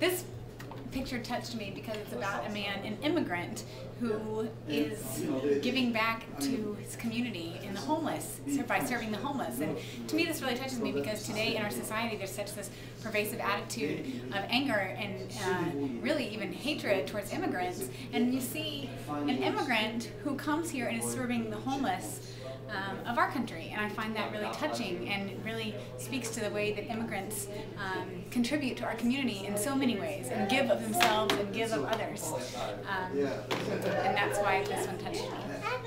This picture touched me because it's about a man, an immigrant, who is giving back to his community in the homeless, by serving the homeless. And to me this really touches me because today in our society there's such this pervasive attitude of anger and really even hatred towards immigrants. And you see an immigrant who comes here and is serving the homeless of our country, and I find that really touching and really speaks to the way that immigrants contribute to our community in so many ways and give of themselves and give of others. And that's why this one touched me.